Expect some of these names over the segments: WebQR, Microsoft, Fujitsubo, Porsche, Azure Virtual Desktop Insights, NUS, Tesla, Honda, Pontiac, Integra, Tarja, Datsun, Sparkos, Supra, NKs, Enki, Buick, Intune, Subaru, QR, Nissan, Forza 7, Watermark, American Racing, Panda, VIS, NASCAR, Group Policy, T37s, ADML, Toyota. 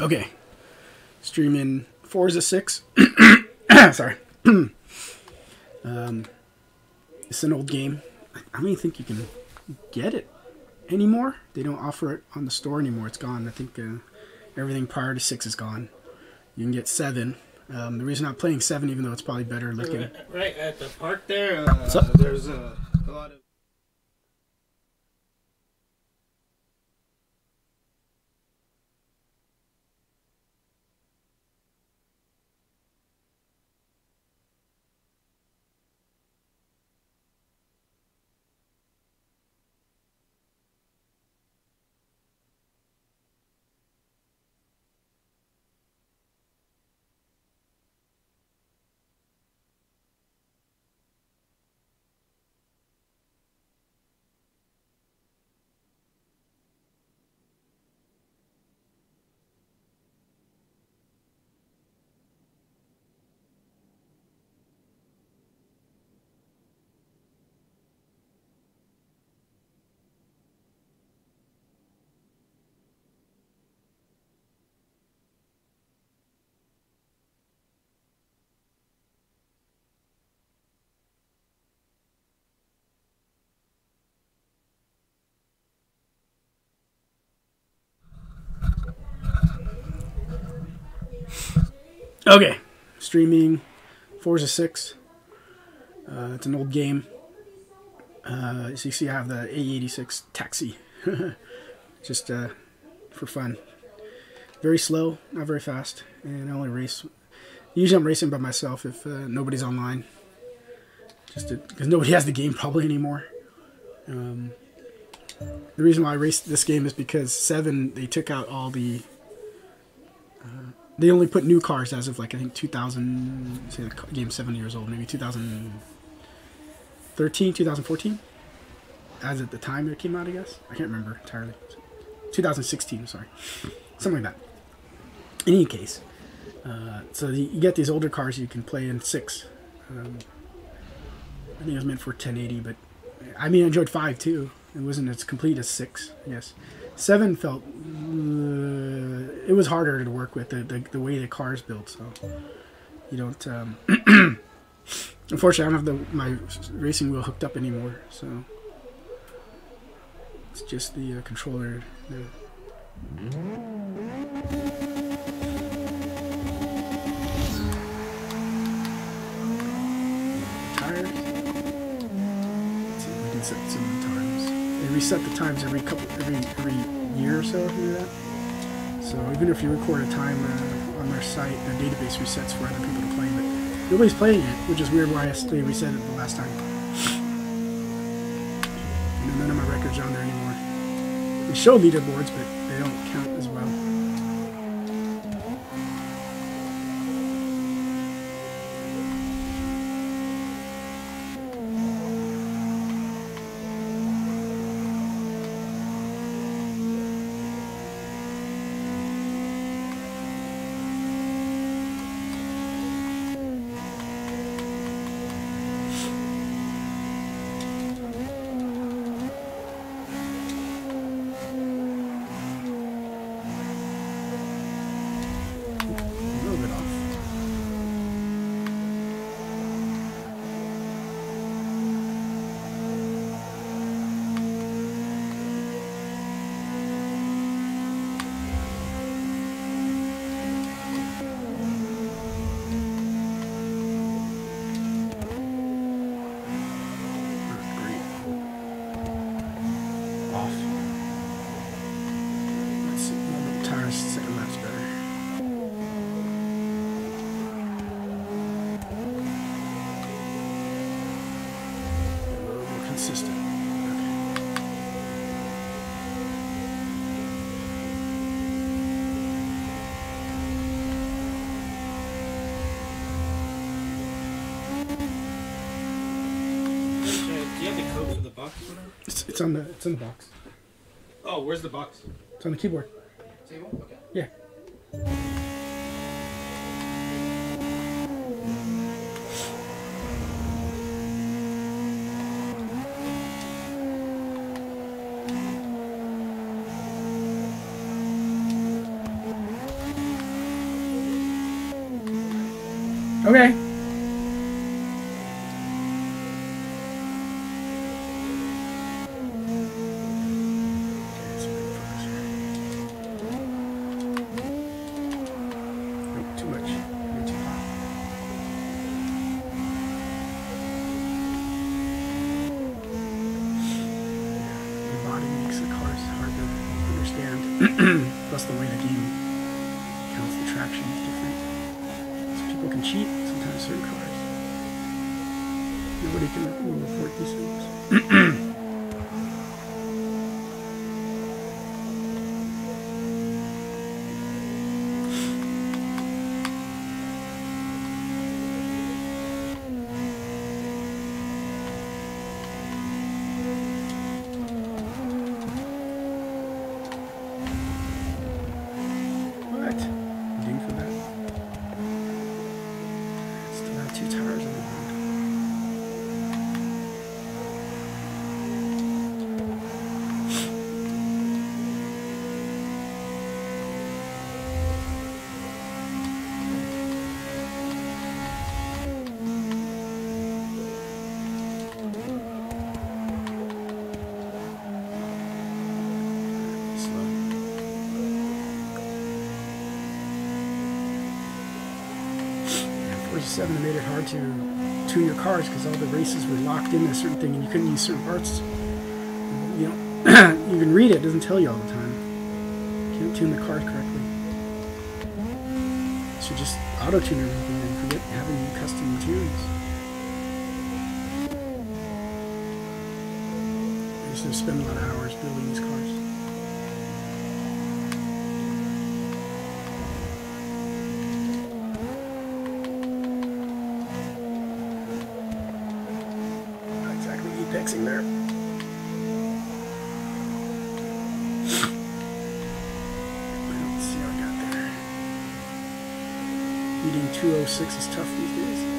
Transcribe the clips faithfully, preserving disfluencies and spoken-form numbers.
Okay. Streaming Forza six. Sorry. um, it's an old game. I don't even think you can get it anymore. They don't offer it on the store anymore. It's gone. I think uh, everything prior to six is gone. You can get seven. Um, the reason I'm playing seven, even though it's probably better looking. Right at the park there, uh, there's a, a lot of... Okay, streaming Forza six. Uh, it's an old game. Uh, as you see, I have the A E eighty-six taxi. Just uh, for fun. Very slow, not very fast, and I only race. Usually I'm racing by myself if uh, nobody's online. Just because nobody has the game probably anymore. Um, the reason why I raced this game is because seven, they took out all the... Uh, They only put new cars as of, like, I think two thousand, say the game's seven years old, maybe two thousand thirteen, two thousand fourteen? As at the time it came out, I guess. I can't remember entirely. two thousand sixteen, sorry. Something like that. In any case, uh, so the, you get these older cars you can play in six. Um, I think it was meant for ten eighty, but, I mean, I enjoyed five, too. It wasn't as complete as six, I guess. Seven felt... Uh, it was harder to work with the, the, the way the car's built, so you don't um, unfortunately I don't have the, my racing wheel hooked up anymore, so it's just the uh, controller there. Tires. Let's see if we can set some times. They reset the times every couple every every year or so to do that. So even if you record a time uh, on their site, their database resets for other people to play, but nobody's playing it, which is weird why they reset it the last time. And none of my records are on there anymore. They show leaderboards, but they don't count as well. It's on the it's in the box. Oh, where's the box? It's on the keyboard. Table? Okay. Yeah. Okay. Forza seven made it hard to tune your cars because all the races were locked in a certain thing and you couldn't use certain parts. You know, you can read it, it doesn't tell you all the time. You can't tune the cars correctly. So just auto-tune everything and forget having custom tunes. I used to spend a lot of hours building these cars. Six is tough these days. No,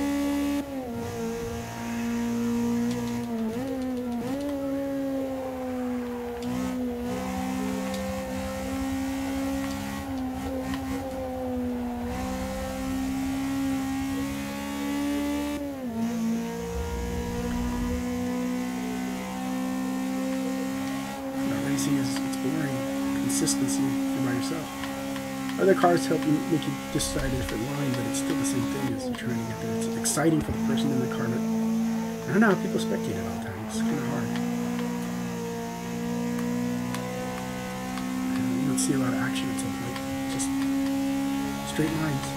racing is it's boring. Consistency and by yourself. Other cars help you make you decide a different line, but it's still the same thing as you're trying to get there. It's exciting for the person in the car, but I don't know how people spectate it all the time. It's kind of hard. And you don't see a lot of action at some point. Just straight lines.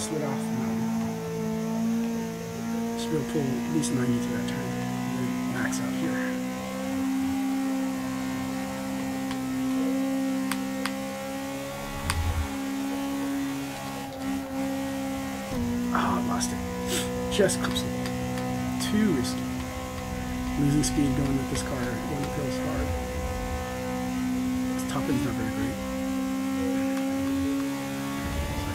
Slid off the mountain. So we'll pull at least ninety to that turn. And max out here. Ah, oh, lost it. Just clips it. Too risky. Losing speed going with this car. Going with those hard. This top end's not very great.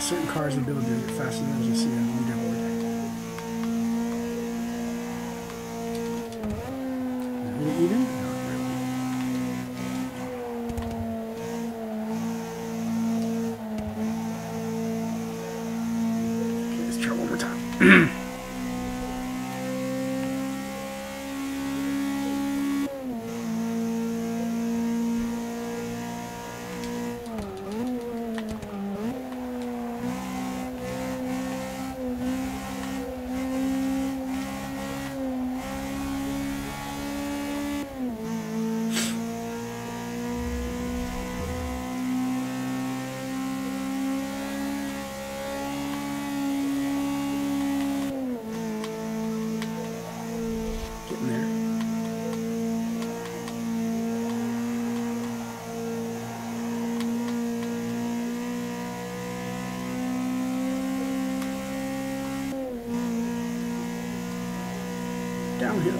Certain cars and build it faster than you see on the board. Really even? Not really. Okay, let's try one more time. here.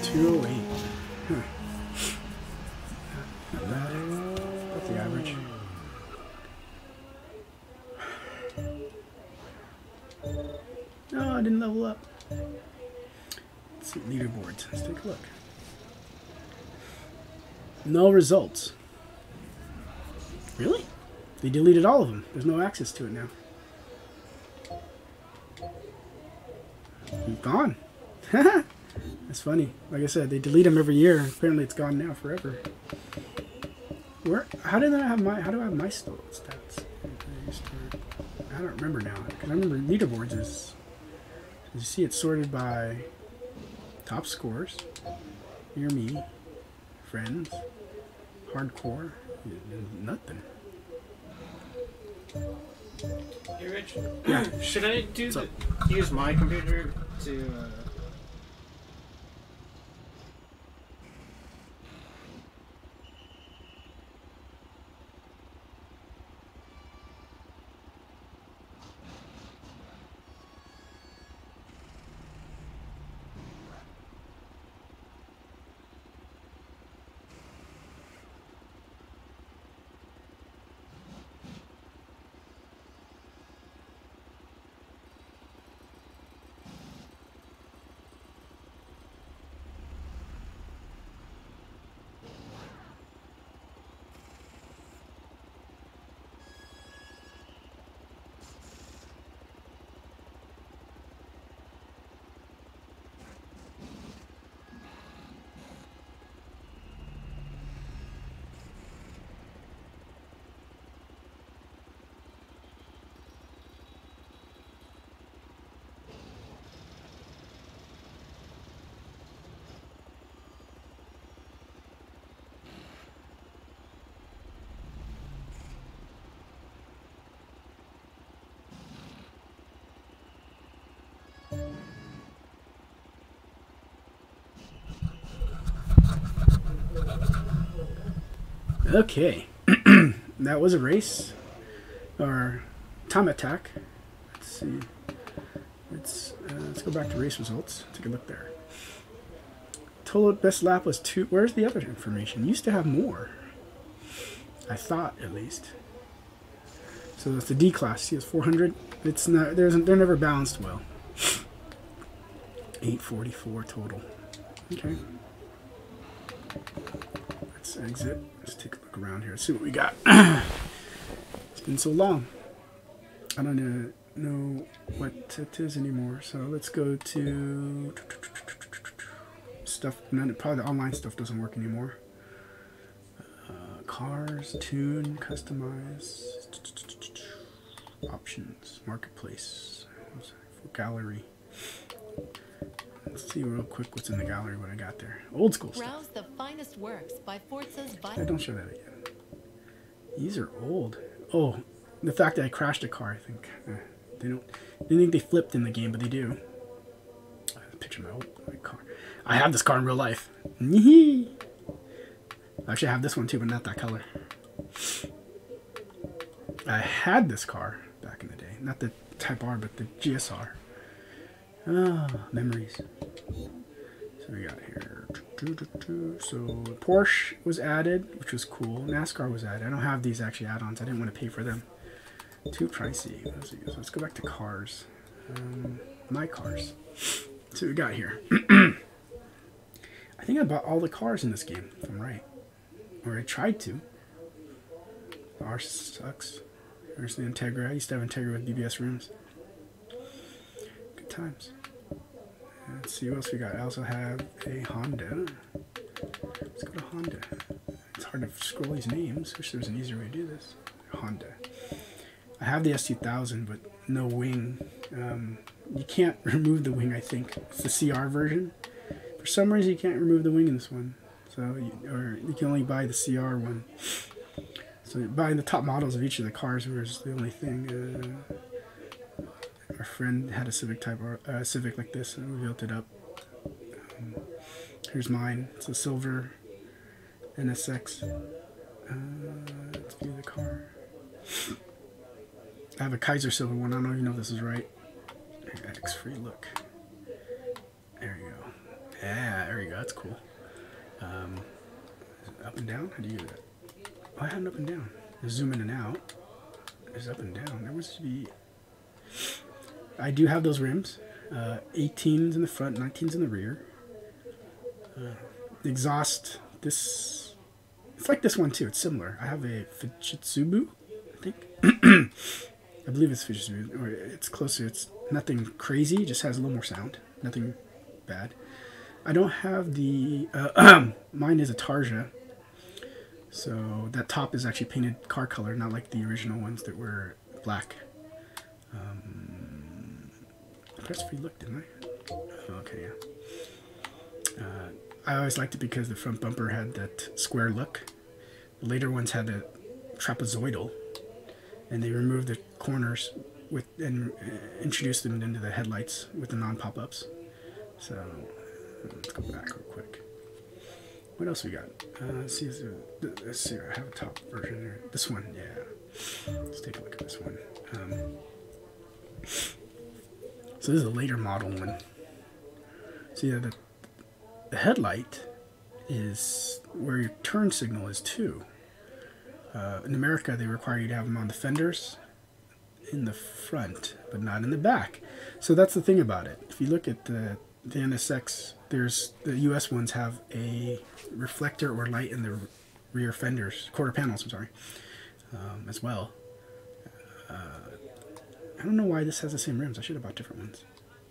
two oh eight. Huh. Not bad. About the average. No, I didn't level up. Let's see leaderboards. Let's take a look. No results. Really? They deleted all of them. There's no access to it now. You've gone. Haha. That's funny. Like I said, they delete them every year. Apparently, it's gone now forever. Where? How did I have my? How do I have my stats? I don't remember now. Cause I remember leaderboards is. You see, it's sorted by top scores. Near me, friends, hardcore, nothing. Hey Rich. Yeah. Should I do the, use my computer to? Uh... Okay, that was a race, or time attack. Let's see. Let's uh, let's go back to race results. Take a look there. Total best lap was two. Where's the other information? You used to have more. I thought at least. So that's the D class. See, it's four hundred. It's not. There's. They're never balanced well. eight forty-four total. Okay. Let's exit. Let's take a look around here. See what we got. It's been so long. I don't uh, know what it is anymore. So let's go to stuff. None. Probably the online stuff doesn't work anymore. Uh, cars, tune, customize, options, marketplace, gallery. Let's see real quick what's in the gallery, what I got there. Old school stuff. Browse the finest works by Forza's I don't show that again. These are old. Oh, the fact that I crashed a car, I think. Uh, they don't. They think they flipped in the game, but they do. I have a picture of my old my car. I have this car in real life. I should have this one too, but not that color. I had this car back in the day. Not the Type R, but the G S R. Ah, memories. So we got here. So Porsche was added, which was cool. NASCAR was added. I don't have these actually add-ons. I didn't want to pay for them. Too pricey. Let's, so let's go back to cars. Um, my cars. So we got here. I think I bought all the cars in this game, if I'm right. Or I tried to. The R sucks. There's the Integra. I used to have Integra with B B S rims. Good times. Let's see what else we got. I also have a Honda. Let's go to Honda. It's hard to scroll these names. Wish there was an easier way to do this. Honda. I have the S two thousand, but no wing. Um, you can't remove the wing, I think. It's the C R version. For some reason, you can't remove the wing in this one. So, you, or you can only buy the C R one. So buying the top models of each of the cars was the only thing. Uh, our friend had a Civic type, or, uh, Civic like this, and we built it up. Um, here's mine. It's a silver N S X. Uh, let's view the car. I have a Kaiser silver one. I don't even know if this is right. X free look. There you go. Yeah, there you go. That's cool. Um, up and down. How do you do that? Oh, I had an up and down. There's zoom in and out. There's up and down. There was to be. I do have those rims. Uh, eighteens in the front, nineteens in the rear. Uh, exhaust. This. It's like this one too. It's similar. I have a Fujitsubo, I think. I believe it's Fujitsubo, or it's closer. It's nothing crazy. Just has a little more sound. Nothing bad. I don't have the. Uh, mine is a Tarja. So that top is actually painted car color, not like the original ones that were black. Um, I pressed free look, didn't I? Oh, okay, yeah. Uh, I always liked it because the front bumper had that square look. The later ones had a trapezoidal, and they removed the corners with and uh, introduced them into the headlights with the non-pop-ups. So let's go back real quick. What else we got? Uh, let's, see, let's see, I have a top version here. This one, yeah. Let's take a look at this one. Um, so this is a later model one. So yeah, the, the headlight is where your turn signal is too. Uh, in America, they require you to have them on the fenders in the front, but not in the back. So that's the thing about it. If you look at the, the N S X, there's the U S ones have a reflector or light in the rear fenders, quarter panels, I'm sorry, um, as well. Uh, I don't know why this has the same rims. I should have bought different ones.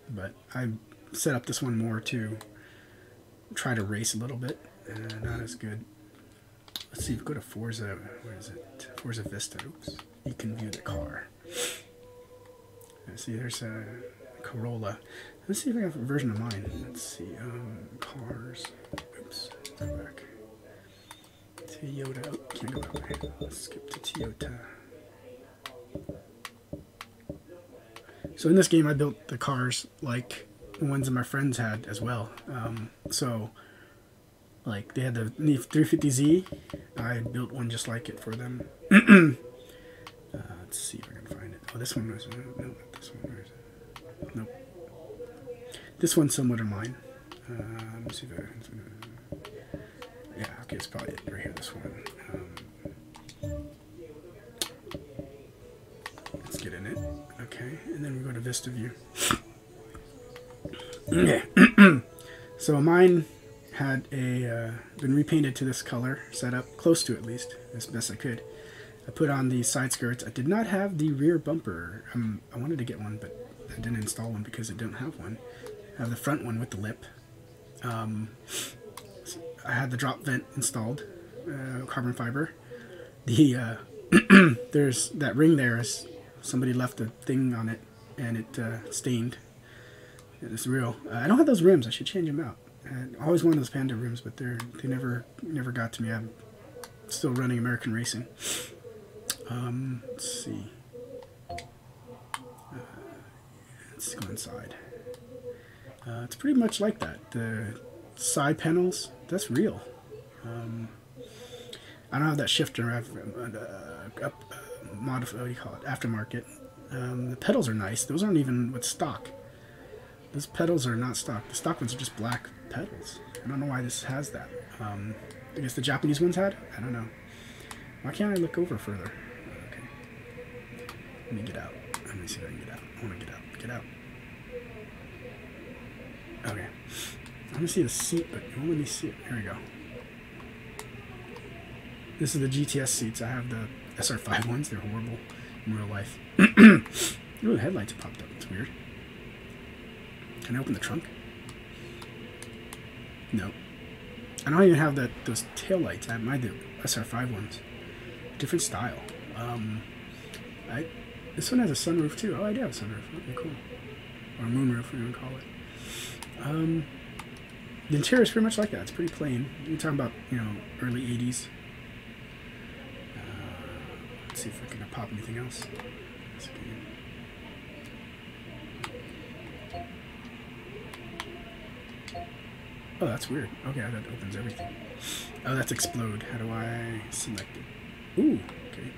But I set up this one more to try to race a little bit. Uh, not as good. Let's see, if we go to Forza, where is it? Forza Vista, oops. You can view the car. Let's see, there's a Corolla. Let's see if I have a version of mine. Let's see, um, cars, oops, let's go back. Toyota, oh, can't go that way. Let's skip to Toyota. So in this game I built the cars like the ones that my friends had as well. Um, so, like, they had the three fifty Z, I built one just like it for them. uh, let's see if I can find it. Oh, this one was, no, not this one, where is it? Nope. This one's similar to mine. Uh, let me see if I can. Yeah, okay, it's probably it right here. This one. Um, let's get in it. Okay, and then we go to Vista View. Okay. So mine had a uh, been repainted to this color setup, close to at least as best I could. I put on the side skirts. I did not have the rear bumper. Um, I wanted to get one, but I didn't install one because it didn't have one. I have the front one with the lip. Um, I had the drop vent installed, uh, carbon fiber. The uh, there's that ring there is somebody left a thing on it and it uh, stained. And it's real. Uh, I don't have those rims. I should change them out. I always wanted those Panda rims, but they're they never never got to me. I'm still running American Racing. Um, let's see. Uh, let's go inside. Uh, it's pretty much like that. The side panels, that's real. Um, I don't have that shifter uh, up uh, modif what do you call it? Aftermarket. Um, the pedals are nice. Those aren't even with stock. Those pedals are not stock. The stock ones are just black pedals. I don't know why this has that. Um, I guess the Japanese ones had? I don't know. Why can't I look over further? Okay. Let me get out. Let me see if I can get out. I want to get out. Get out. Okay. I want to see the seat, but you won't let me see it. Here we go. This is the G T S seats. I have the S R five ones. They're horrible in real life. Ooh, the headlights popped up. It's weird. Can I open the trunk? No. I don't even have that those taillights. I have my S R five ones. Different style. Um, I This one has a sunroof, too. Oh, I do have a sunroof. Okay, cool. Or a moonroof, we want to call it. Um, the interior is pretty much like that. It's pretty plain. You're talking about, you know, early eighties. Let's see if I can pop anything else. Oh, that's weird. Okay, that opens everything. Oh, that's explode. How do I select it? Ooh, okay.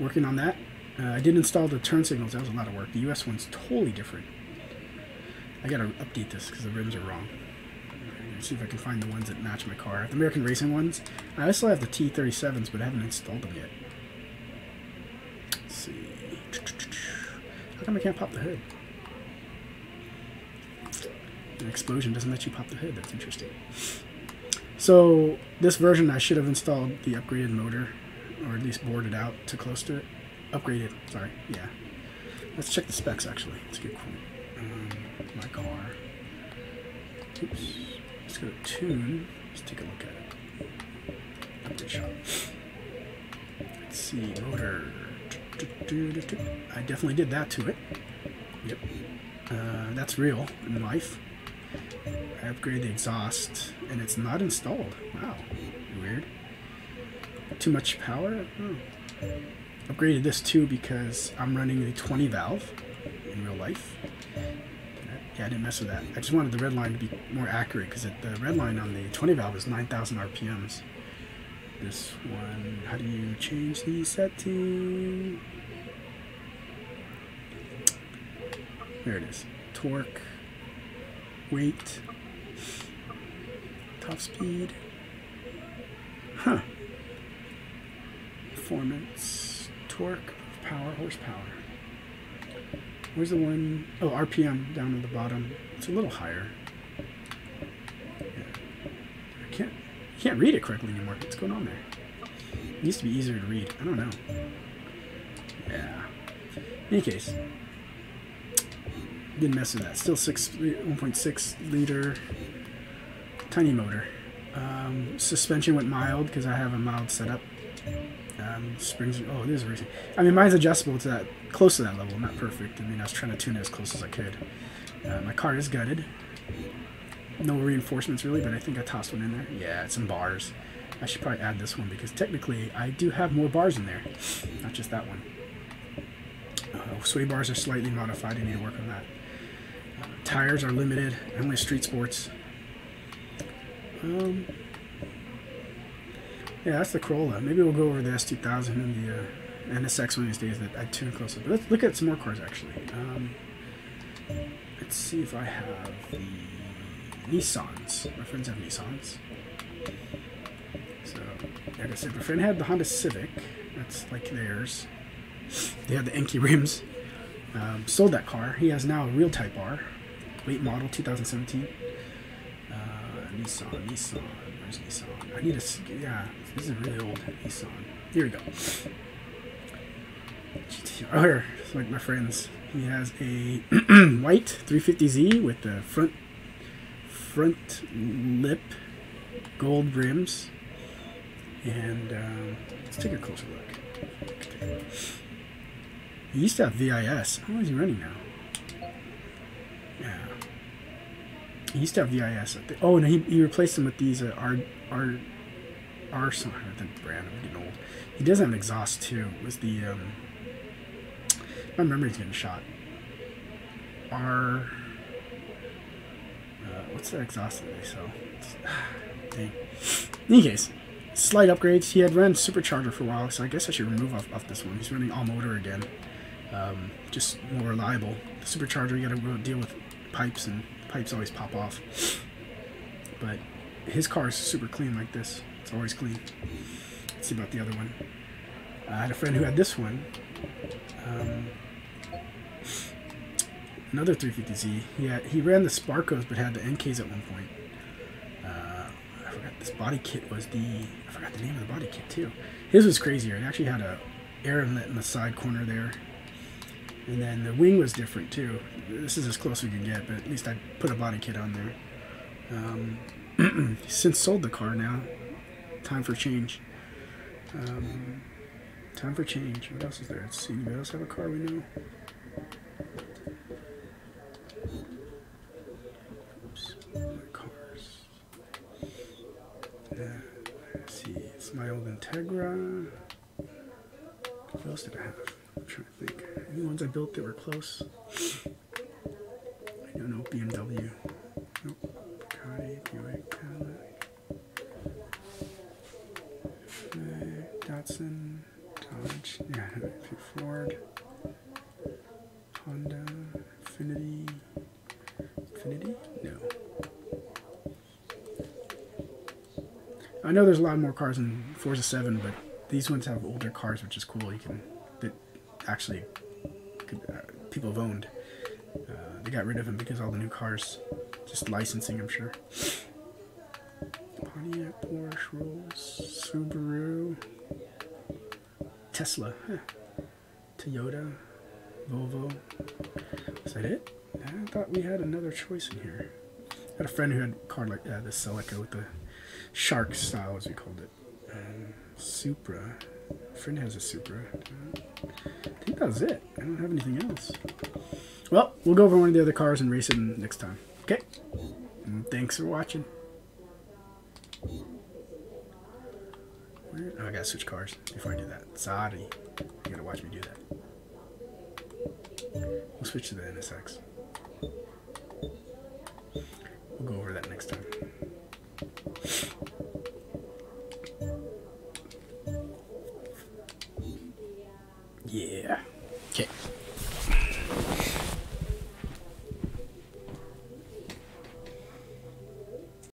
Working on that. Uh, I did install the turn signals. That was a lot of work. The U S one's totally different. I gotta update this because the rims are wrong. Let's see if I can find the ones that match my car. The American Racing ones. I still have the T thirty-sevens, but I haven't installed them yet. See. How come I can't pop the hood? An explosion doesn't let you pop the hood. That's interesting. So this version, I should have installed the upgraded motor, or at least boarded out to close to it. Upgraded. Sorry. Yeah. Let's check the specs. Actually, let's get cool. Um, my car. Oops. Let's go to tune. Let's take a look at it. Update shot. Let's see motor. I definitely did that to it. Yep. Uh, that's real in life. I upgraded the exhaust, and it's not installed. Wow. Weird. Too much power? Oh. Upgraded this too because I'm running the twenty valve in real life. Yeah, I didn't mess with that. I just wanted the red line to be more accurate because the red line on the twenty valve is nine thousand R P Ms. This one, how do you change the setting? There it is. Torque, weight, top speed, huh? Performance, torque, power, horsepower. Where's the one? Oh, R P M down at the bottom. It's a little higher. Yeah. I can't. You can't read it correctly anymore. What's going on there? It used to be easier to read. I don't know. Yeah. In any case, didn't mess with that. Still six, one point six liter, tiny motor. Um, suspension went mild because I have a mild setup. Um, springs. Are, oh, there's a reason. I mean, mine's adjustable to that, close to that level. Not perfect. I mean, I was trying to tune it as close as I could. Uh, my car is gutted. No reinforcements really, but I think I tossed one in there. Yeah, it's some bars. I should probably add this one because technically I do have more bars in there, not just that one. Uh, sway bars are slightly modified. I need to work on that. Uh, tires are limited. I only have street sports. Um, yeah, that's the Corolla. Maybe we'll go over the S two thousand and the uh, N S X one of these days that I tune closer. But let's look at some more cars actually. Um, let's see if I have the Nissans. My friends have Nissans. So, like I said, my friend had the Honda Civic. That's like theirs. They had the Enki rims. Um, sold that car. He has now a real Type R. Late model, two thousand seventeen. Uh, Nissan, Nissan. Where's Nissan? I need a... Yeah, this is a really old Nissan. Here we go. Oh, here. It's like my friend's. He has a white three fifty Z with the front... front lip, gold rims, and um, let's take a closer look. He used to have V I S. How is he running now? Yeah. He used to have V I S. Up there. Oh, and he, he replaced them with these uh, R R R something. The brand. I'm getting old. He does have an exhaust too. It was the um, my memory's getting shot. R. Uh, what's that exhaust that they sell? Dang. In any case, slight upgrades. He had run supercharger for a while, so I guess I should remove off, off this one. He's running all motor again. Um, just more reliable. The supercharger, you gotta deal with pipes, and pipes always pop off. But his car is super clean like this. It's always clean. Let's see about the other one. I had a friend who had this one. Um, another three fifty Z. Yeah, he ran the Sparkos, but had the N Ks at one point. Uh, I forgot this body kit was the... I forgot the name of the body kit, too. His was crazier. It actually had a air inlet in the side corner there. And then the wing was different, too. This is as close as we can get, but at least I put a body kit on there. Um, since sold the car now. Time for change. Um, time for change. What else is there? Let's see. Anybody else have a car we know? Oops. My cars. Yeah. Let's see. It's my old Integra. What else did I have? I'm trying to think. Any ones I built that were close? I don't know. B M W. Nope. Kai, Buick, Datsun, Dodge, yeah, Ford, Honda, Infinity, Infinity? No. I know there's a lot more cars in Forza seven, but these ones have older cars, which is cool. You can, that actually could, uh, people have owned. Uh, they got rid of them because all the new cars, just licensing, I'm sure. Pontiac, Porsche, Rolls, Subaru. Tesla, huh. Toyota, Volvo. Is that it? I thought we had another choice in here. I had a friend who had a car like uh, the Celica with the shark style, as we called it. Um, Supra. A friend has a Supra. I think that was it. I don't have anything else. Well, we'll go over one of the other cars and race it next time. Okay? And thanks for watching. Oh, I gotta switch cars before I do that. Sorry. You gotta watch me do that. We'll switch to the N S X.